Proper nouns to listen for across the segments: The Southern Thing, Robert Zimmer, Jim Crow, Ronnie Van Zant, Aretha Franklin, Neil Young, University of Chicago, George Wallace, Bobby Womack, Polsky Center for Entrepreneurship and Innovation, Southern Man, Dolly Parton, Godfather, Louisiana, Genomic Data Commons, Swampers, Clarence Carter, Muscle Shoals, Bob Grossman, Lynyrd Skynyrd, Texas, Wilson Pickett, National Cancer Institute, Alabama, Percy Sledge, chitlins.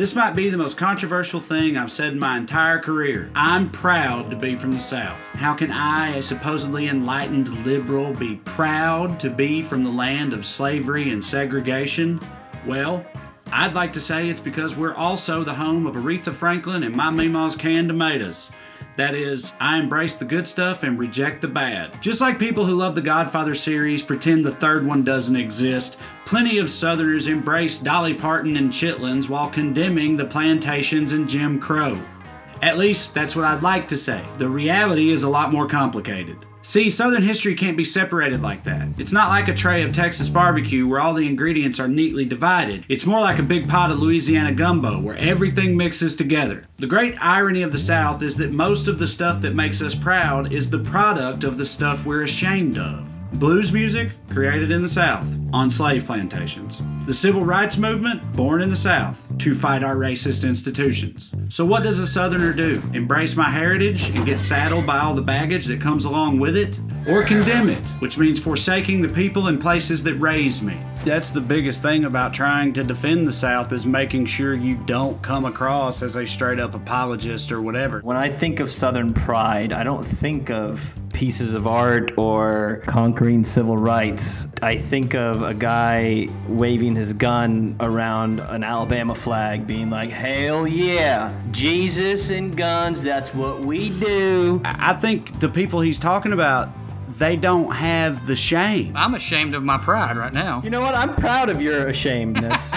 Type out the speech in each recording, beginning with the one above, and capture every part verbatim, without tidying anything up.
This might be the most controversial thing I've said in my entire career. I'm proud to be from the South. How can I, a supposedly enlightened liberal, be proud to be from the land of slavery and segregation? Well, I'd like to say it's because we're also the home of Aretha Franklin and my Meemaw's canned tomatoes. That is, I embrace the good stuff and reject the bad. Just like people who love the Godfather series pretend the third one doesn't exist, plenty of Southerners embrace Dolly Parton and chitlins while condemning the plantations and Jim Crow. At least, that's what I'd like to say. The reality is a lot more complicated. See, Southern history can't be separated like that. It's not like a tray of Texas barbecue where all the ingredients are neatly divided. It's more like a big pot of Louisiana gumbo where everything mixes together. The great irony of the South is that most of the stuff that makes us proud is the product of the stuff we're ashamed of. Blues music, created in the South, on slave plantations. The civil rights movement, born in the South, to fight our racist institutions. So what does a Southerner do? Embrace my heritage and get saddled by all the baggage that comes along with it? Or condemn it, which means forsaking the people and places that raised me. That's the biggest thing about trying to defend the South, is making sure you don't come across as a straight up apologist or whatever. When I think of Southern pride, I don't think of pieces of art or conquering civil rights. I think of a guy waving his gun around an Alabama flag being like, hell yeah, Jesus and guns, that's what we do. I think the people he's talking about, they don't have the shame. I'm ashamed of my pride right now. You know what? I'm proud of your ashamedness.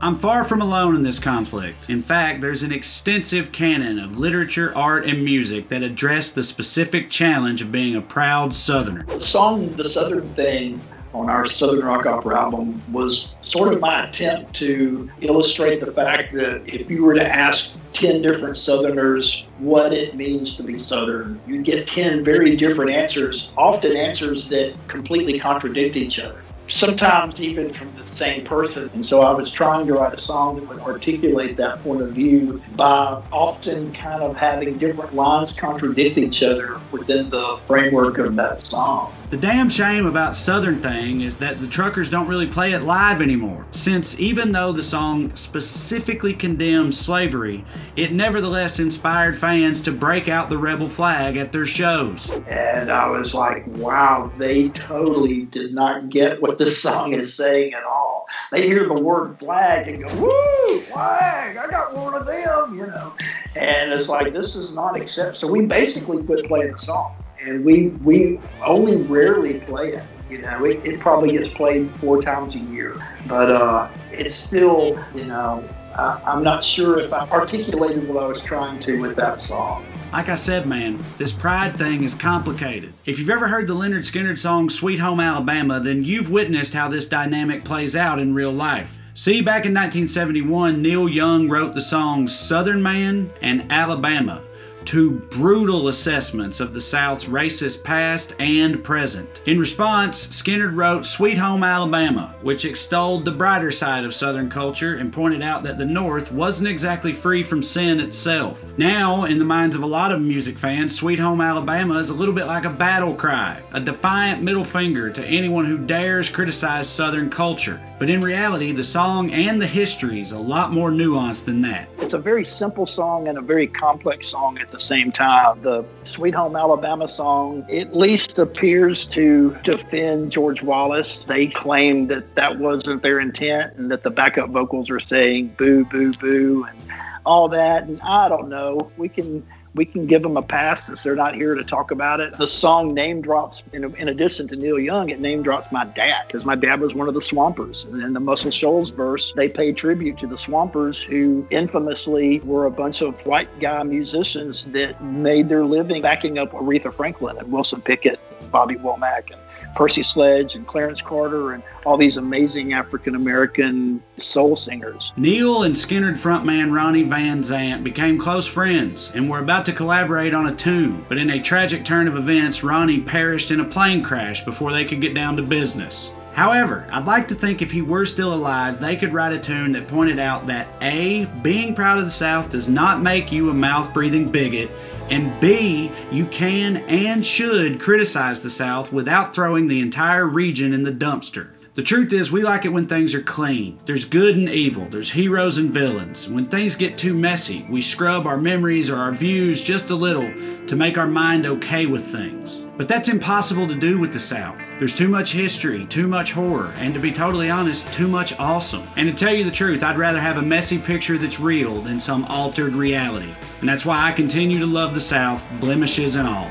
I'm far from alone in this conflict. In fact, there's an extensive canon of literature, art, and music that address the specific challenge of being a proud Southerner. The song The Southern Thing on our Southern Rock Opera album was sort of my attempt to illustrate the fact that if you were to ask ten different Southerners what it means to be Southern, you'd get ten very different answers, often answers that completely contradict each other, sometimes even from the same person. And so I was trying to write a song that would articulate that point of view by often kind of having different lines contradict each other within the framework of that song. The damn shame about Southern Thing is that the truckers don't really play it live anymore, since even though the song specifically condemns slavery, it nevertheless inspired fans to break out the rebel flag at their shows. And I was like, wow, they totally did not get what this song is saying at all. They hear the word flag and go, woo, flag, I got one of them, you know. And it's like, this is not acceptable. So we basically quit playing the song. And we, we only rarely play it, you know, it, it probably gets played four times a year, but uh, it's still, you know, I, I'm not sure if I articulated what I was trying to with that song. Like I said, man, this pride thing is complicated. If you've ever heard the Lynyrd Skynyrd song Sweet Home Alabama, then you've witnessed how this dynamic plays out in real life. See, back in nineteen seventy-one, Neil Young wrote the songs Southern Man and Alabama, two brutal assessments of the South's racist past and present. In response, Skynyrd wrote Sweet Home Alabama, which extolled the brighter side of Southern culture and pointed out that the North wasn't exactly free from sin itself. Now, in the minds of a lot of music fans, Sweet Home Alabama is a little bit like a battle cry, a defiant middle finger to anyone who dares criticize Southern culture. But in reality, the song and the history is a lot more nuanced than that. It's a very simple song and a very complex song at the same time. The Sweet Home Alabama song at least appears to defend George Wallace. They claim that that wasn't their intent and that the backup vocals are saying boo, boo, boo and all that. And I don't know. We can we can give them a pass since they're not here to talk about it. The song name drops, in, in addition to Neil Young, it name drops my dad, because my dad was one of the Swampers. And in the Muscle Shoals verse, they pay tribute to the Swampers, who infamously were a bunch of white guy musicians that made their living backing up Aretha Franklin and Wilson Pickett, and Bobby Womack, and Percy Sledge and Clarence Carter and all these amazing African-American soul singers. Neil and Skynyrd frontman Ronnie Van Zant became close friends and were about to collaborate on a tune, but in a tragic turn of events, Ronnie perished in a plane crash before they could get down to business. However, I'd like to think if he were still alive, they could write a tune that pointed out that A, being proud of the South does not make you a mouth-breathing bigot, and B, you can and should criticize the South without throwing the entire region in the dumpster. The truth is, we like it when things are clean. There's good and evil, there's heroes and villains. When things get too messy, we scrub our memories or our views just a little to make our mind okay with things. But that's impossible to do with the South. There's too much history, too much horror, and to be totally honest, too much awesome. And to tell you the truth, I'd rather have a messy picture that's real than some altered reality. And that's why I continue to love the South, blemishes and all.